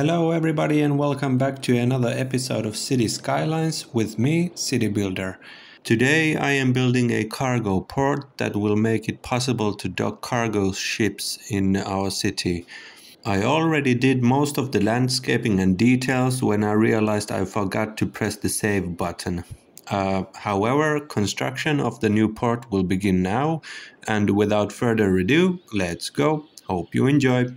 Hello everybody and welcome back to another episode of City Skylines with me, City Builder. Today I am building a cargo port that will make it possible to dock cargo ships in our city. I already did most of the landscaping and details when I realized I forgot to press the save button. However, construction of the new port will begin now, and without further ado, let's go. Hope you enjoy.